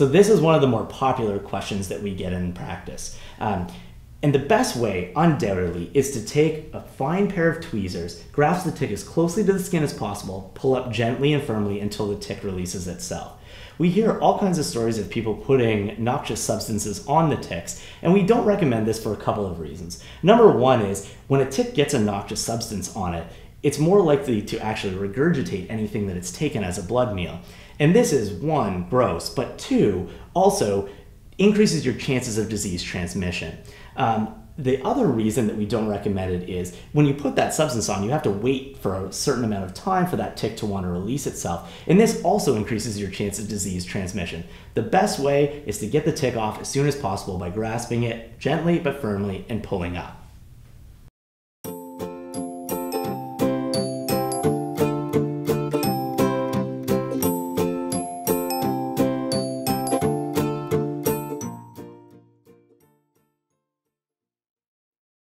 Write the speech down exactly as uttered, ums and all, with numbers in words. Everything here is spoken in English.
So this is one of the more popular questions that we get in practice. Um, and the best way, undoubtedly, is to take a fine pair of tweezers, grasp the tick as closely to the skin as possible, pull up gently and firmly until the tick releases itself. We hear all kinds of stories of people putting noxious substances on the ticks, and we don't recommend this for a couple of reasons. Number one is, when a tick gets a noxious substance on it, it's more likely to actually regurgitate anything that it's taken as a blood meal. And this is, one, gross, but two, also increases your chances of disease transmission. Um, The other reason that we don't recommend it is when you put that substance on, you have to wait for a certain amount of time for that tick to want to release itself. And this also increases your chance of disease transmission. The best way is to get the tick off as soon as possible by grasping it gently but firmly and pulling up.